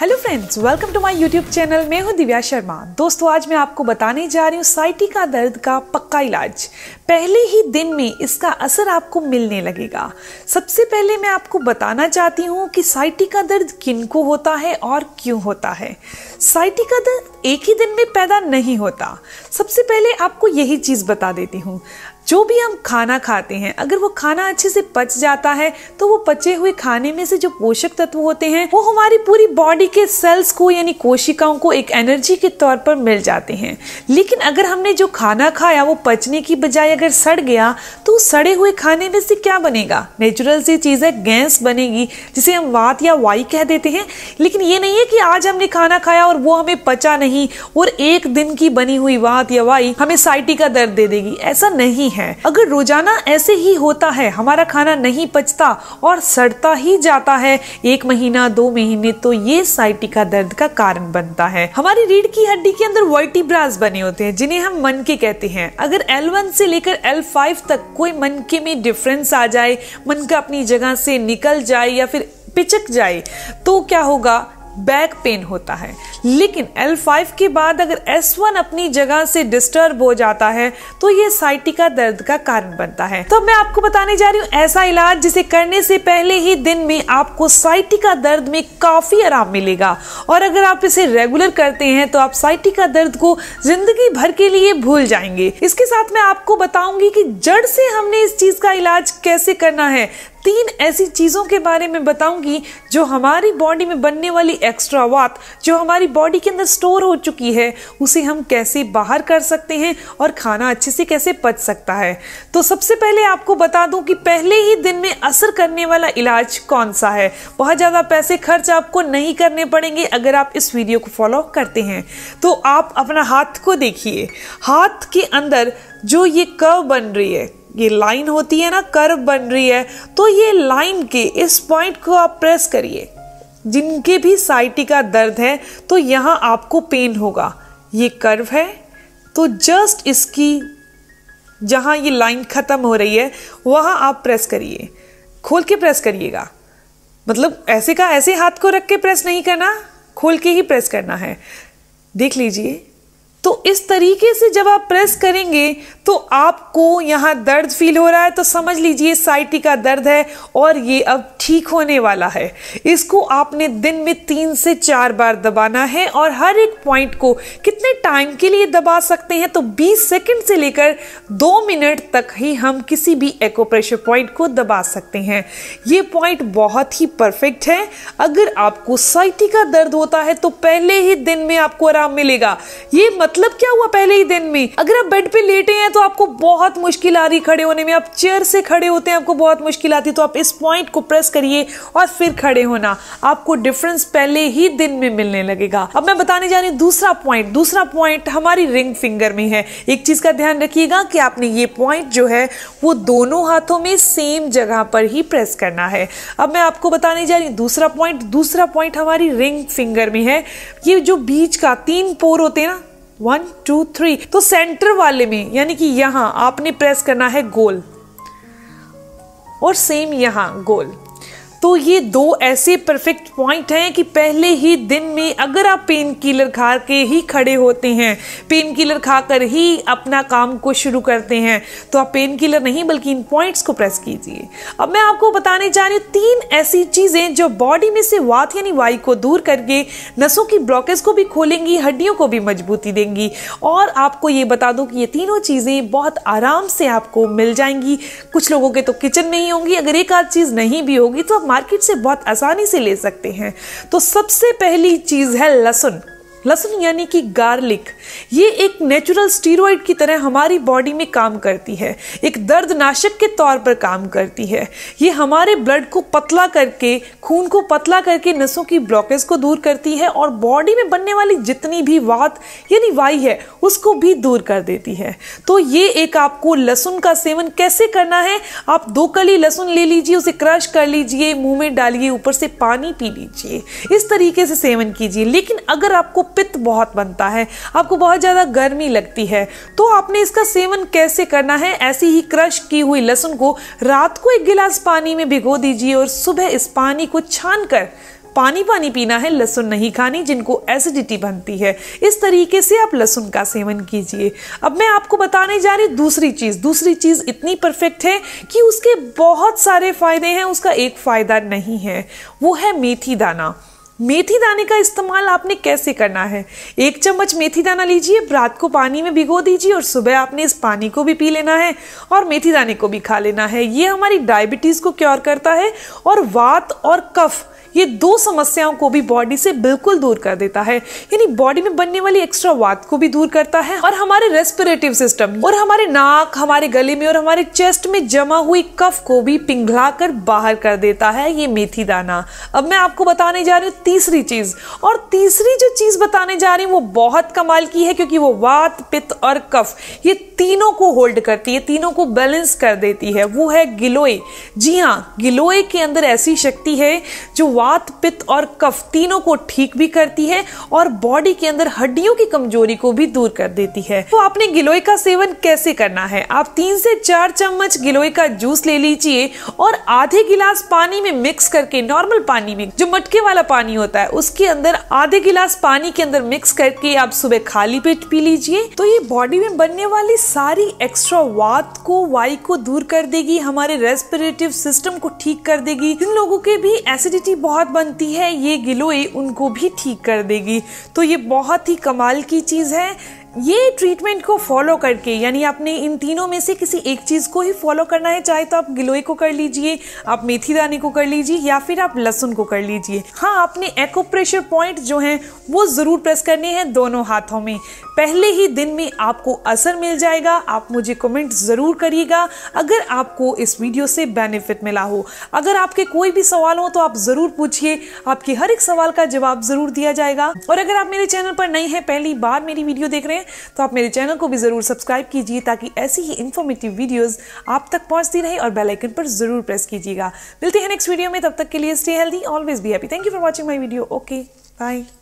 Hello friends, welcome to my YouTube channel. मैं हूं दिव्या शर्मा। दोस्तों, आज मैं आपको बताने जा रही हूं साइटिका दर्द का पक्का इलाज। पहले ही दिन में इसका असर आपको मिलने लगेगा। सबसे पहले मैं आपको बताना चाहती हूं कि साइटिका दर्द किनको होता है और क्यों होता है। साइटिका दर्द एक ही दिन में पैदा नहीं होता। सबसे पहले आपको यही चीज़ बता देती हूँ, जो भी हम खाना खाते हैं, अगर वो खाना अच्छे से पच जाता है तो वो पचे हुए खाने में से जो पोषक तत्व होते हैं वो हमारी पूरी बॉडी के सेल्स को यानी कोशिकाओं को एक एनर्जी के तौर पर मिल जाते हैं। लेकिन अगर हमने जो खाना खाया वो पचने की बजाय अगर सड़ गया तो सड़े हुए खाने में से क्या बनेगा? नेचुरल सी चीज़ है, गैस बनेगी, जिसे हम वात या वायु कह देते हैं। लेकिन ये नहीं है कि आज हमने खाना खाया और वो हमें पचा नहीं और एक दिन की बनी हुई वात या वायु हमें साइटिका दर्द दे देगी, ऐसा नहीं है। अगर रोजाना ऐसे ही होता है, हमारा खाना नहीं पचता और सड़ता ही जाता है एक महीना दो महीने, तो ये साइटिका दर्द का कारण बनता है। हमारी रीढ़ की हड्डी के अंदर वर्टीब्रास बने होते हैं, जिन्हें हम मनके कहते हैं। अगर L1 से लेकर L5 तक कोई मनके में डिफरेंस आ जाए, मनका अपनी जगह से निकल जाए या फिर पिचक जाए, तो क्या होगा? बैक पेन होता है। लेकिन L5 के बाद अगर S1 अपनी जगह से डिस्टर्ब हो जाता है तो ये साइटिका दर्द का कारण बनता है। तो मैं आपको बताने जा रही हूँ ऐसा इलाज जिसे करने से पहले ही दिन में आपको साइटिका दर्द में काफी आराम मिलेगा। और अगर आप इसे रेगुलर करते हैं तो आप साइटिका दर्द को जिंदगी भर के लिए भूल जाएंगे। इसके साथ मैं आपको बताऊंगी कि जड़ से हमने इस चीज का इलाज कैसे करना है। 3 ऐसी चीज़ों के बारे में बताऊंगी जो हमारी बॉडी में बनने वाली एक्स्ट्रा वात जो हमारी बॉडी के अंदर स्टोर हो चुकी है उसे हम कैसे बाहर कर सकते हैं और खाना अच्छे से कैसे पच सकता है। तो सबसे पहले आपको बता दूं कि पहले ही दिन में असर करने वाला इलाज कौन सा है। बहुत ज़्यादा पैसे खर्च आपको नहीं करने पड़ेंगे अगर आप इस वीडियो को फॉलो करते हैं। तो आप अपना हाथ को देखिए। हाथ के अंदर जो ये कर्व बन रही है, ये लाइन होती है ना, कर्व बन रही है, तो ये लाइन के इस पॉइंट को आप प्रेस करिए। जिनके भी साइटिका दर्द है तो यहाँ आपको पेन होगा। ये कर्व है तो जस्ट इसकी जहाँ ये लाइन ख़त्म हो रही है वहाँ आप प्रेस करिए। खोल के प्रेस करिएगा, मतलब ऐसे का ऐसे हाथ को रख के प्रेस नहीं करना, खोल के ही प्रेस करना है। देख लीजिए, तो इस तरीके से जब आप प्रेस करेंगे तो आपको यहाँ दर्द फील हो रहा है, तो समझ लीजिए साइटिका दर्द है और ये अब ठीक होने वाला है। इसको आपने दिन में 3 से 4 बार दबाना है और हर एक पॉइंट को कितने टाइम के लिए दबा सकते हैं, तो 20 सेकंड से लेकर 2 मिनट तक ही हम किसी भी एकोप्रेशर पॉइंट को दबा सकते हैं। ये पॉइंट बहुत ही परफेक्ट है। अगर आपको साइटिका दर्द होता है तो पहले ही दिन में आपको आराम मिलेगा। ये मतलब क्या हुआ? पहले ही दिन में अगर आप बेड पे लेटे हैं तो आपको बहुत मुश्किल आ रही खड़े होने में, आप चेयर से खड़े होते हैं आपको बहुत मुश्किल आती है, तो आप इस पॉइंट को प्रेस करिए और फिर खड़े होना, आपको डिफरेंस पहले ही दिन में मिलने लगेगा। अब मैं बताने जा रही हूं दूसरा पॉइंट हमारी रिंग फिंगर में है। एक चीज का ध्यान रखिएगा कि आपने ये पॉइंट जो है वो दोनों हाथों में सेम जगह पर ही प्रेस करना है। अब मैं आपको बताने जा रही हूँ दूसरा पॉइंट हमारी रिंग फिंगर में है। ये जो बीच का 3 पोर होते हैं ना, 1 2 3, तो सेंटर वाले में यानी कि यहाँ आपने प्रेस करना है गोल और सेम यहाँ गोल। तो ये 2 ऐसे परफेक्ट पॉइंट हैं कि पहले ही दिन में अगर आप पेन किलर खा के ही खड़े होते हैं, पेन किलर खाकर ही अपना काम को शुरू करते हैं, तो आप पेन किलर नहीं बल्कि इन पॉइंट्स को प्रेस कीजिए। अब मैं आपको बताने जा रही हूँ 3 ऐसी चीज़ें जो बॉडी में से वात यानी वायु को दूर करके नसों की ब्लॉकेज को भी खोलेंगी, हड्डियों को भी मजबूती देंगी। और आपको ये बता दूँ कि ये तीनों चीज़ें बहुत आराम से आपको मिल जाएंगी। कुछ लोगों के तो किचन में ही होंगी, अगर एक आध चीज़ नहीं भी होगी तो मार्केट से बहुत आसानी से ले सकते हैं। तो सबसे पहली चीज है लहसुन यानी कि गार्लिक। ये एक नेचुरल स्टीरॉयड की तरह हमारी बॉडी में काम करती है, एक दर्दनाशक के तौर पर काम करती है। ये हमारे ब्लड को पतला करके, खून को पतला करके नसों की ब्लॉकेज को दूर करती है और बॉडी में बनने वाली जितनी भी वात यानी वायु है उसको भी दूर कर देती है। तो ये एक आपको लहसुन का सेवन कैसे करना है, आप 2 कली लहसुन ले लीजिए, उसे क्रश कर लीजिए, मुँह में डालिए, ऊपर से पानी पी लीजिए, इस तरीके से सेवन कीजिए। लेकिन अगर आपको पित्त बहुत बनता है, आपको बहुत ज़्यादा गर्मी लगती है, तो आपने इसका सेवन कैसे करना है, ऐसी ही क्रश की हुई लहसुन को रात को एक गिलास पानी में भिगो दीजिए और सुबह इस पानी को छानकर पानी पानी पीना है, लहसुन नहीं खानी जिनको एसिडिटी बनती है। इस तरीके से आप लहसुन का सेवन कीजिए। अब मैं आपको बताने जा रही दूसरी चीज़ इतनी परफेक्ट है कि उसके बहुत सारे फ़ायदे हैं, उसका एक फ़ायदा नहीं है, वो है मेथी दाना। मेथी दाने का इस्तेमाल आपने कैसे करना है, 1 चम्मच मेथी दाना लीजिए, रात को पानी में भिगो दीजिए और सुबह आपने इस पानी को भी पी लेना है और मेथी दाने को भी खा लेना है। ये हमारी डायबिटीज़ को क्योर करता है और वात और कफ ये 2 समस्याओं को भी बॉडी से बिल्कुल दूर कर देता है, यानी बॉडी में बनने वाली एक्स्ट्रा वात को भी दूर करता है और हमारे रेस्पिरेटिव सिस्टम और हमारे नाक, हमारे गले में और हमारे चेस्ट में जमा हुई कफ को भी पिघला कर बाहर कर देता है ये मेथी दाना। अब मैं आपको बताने जा रही हूँ तीसरी जो चीज़ बताने जा रही हूँ वो बहुत कमाल की है, क्योंकि वो वात, पित्त और कफ ये तीनों को होल्ड करती है, तीनों को बैलेंस कर देती है, वो है गिलोय। जी हाँ, गिलोय के अंदर ऐसी शक्ति है जो वात, पित्त और कफ तीनों को ठीक भी करती है और बॉडी के अंदर हड्डियों की कमजोरी को भी दूर कर देती है। तो आपने गिलोय का सेवन कैसे करना है, आप 3 से 4 चम्मच गिलोय का जूस ले लीजिए और आधे गिलास पानी में मिक्स करके, नॉर्मल पानी में जो मटके वाला पानी होता है उसके अंदर आधे गिलास पानी के अंदर मिक्स करके आप सुबह खाली पेट पी लीजिए। तो ये बॉडी में बनने वाली सारी एक्स्ट्रा वात को, वायु को दूर कर देगी, हमारे रेस्पिरेटिव सिस्टम को ठीक कर देगी। जिन लोगों के भी एसिडिटी बहुत बनती है ये गिलोय उनको भी ठीक कर देगी। तो ये बहुत ही कमाल की चीज़ है। ये ट्रीटमेंट को फॉलो करके, यानी आपने इन तीनों में से किसी एक चीज़ को ही फॉलो करना है, चाहे तो आप गिलोय को कर लीजिए, आप मेथी दाने को कर लीजिए या फिर आप लहसुन को कर लीजिए। हाँ, आपने एकोप्रेशर पॉइंट जो हैं वो ज़रूर प्रेस करने हैं दोनों हाथों में, पहले ही दिन में आपको असर मिल जाएगा। आप मुझे कमेंट ज़रूर करिएगा अगर आपको इस वीडियो से बेनिफिट मिला हो। अगर आपके कोई भी सवाल हो तो आप ज़रूर पूछिए, आपके हर एक सवाल का जवाब ज़रूर दिया जाएगा। और अगर आप मेरे चैनल पर नए हैं, पहली बार मेरी वीडियो देख रहे हैं, तो आप मेरे चैनल को भी जरूर सब्सक्राइब कीजिए ताकि ऐसी ही इंफॉर्मेटिव वीडियोस आप तक पहुंचती रहे और बेल आइकन पर जरूर प्रेस कीजिएगा। मिलते हैं नेक्स्ट वीडियो में, तब तक के लिए stay healthy, always be happy. Thank you for watching my video. Okay, bye.